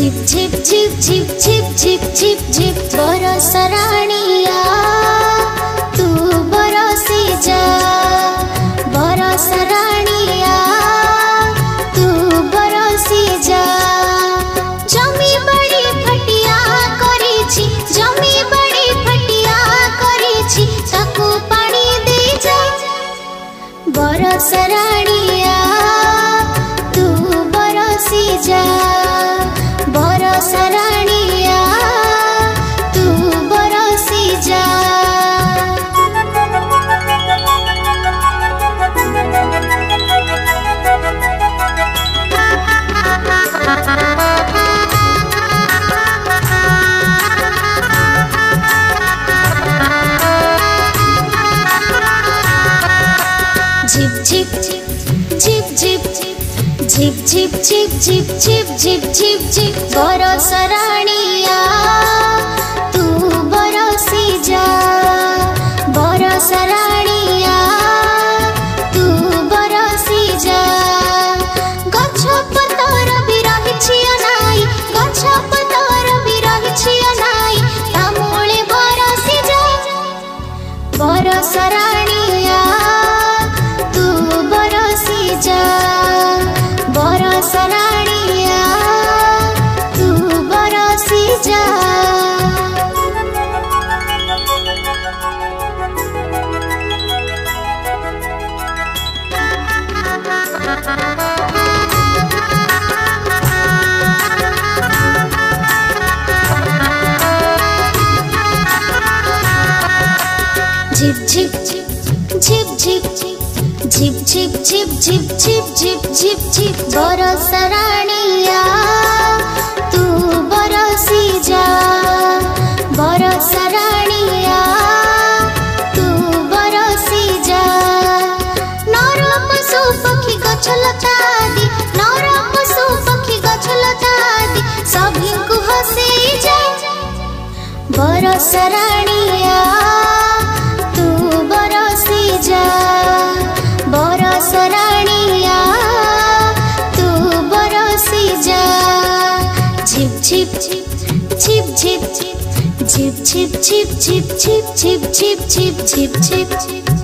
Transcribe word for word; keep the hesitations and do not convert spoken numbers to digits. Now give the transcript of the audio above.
Zip झिप झिप झिप झिप झिप झिप झिप बरसा राणिया तू बरसी जा, बरसा राणिया तू बरसी जा। जमी बड़ी फटिया करीची, जमी बड़ी फटिया करीची, ताकू पानी दे जा, बरसा राणिया तू बरसी जा, बरसा राणिया तू बरसी जा। झिप झिप झिप झिप झिप झिप झिप झिप झिप झिप झिप झिप बरसा राणिया तू बरसी जा, बरसा राणिया तू बरसी जा। गछ पतर भी रहिछि अनाई, गछ पतर भी रहिछि अनाई, ता मूळे बरसी जा, बरसा राणिया तू बरसी जा, बरसा राणिया तू बरसी जा। झिप झिप झिप झिप झिप झिप झिप झिप झिप झिप झिप झिप झिप बरसा राणिया तू बरसी जा, बरसा राणिया तू बरसी जा। नर पशु पक्षी गछ लता आदि, नर पशु पक्षी गछ लता आदि, सभी को हसी जा, बरसा राणिया तू बरसी जा, बरसा राणिया तू बरसी जा। झिप झिप झिप झिप झिप झिप झिप झिप झिप झिप झिप झिप झिप झिप झिप झिप झिप।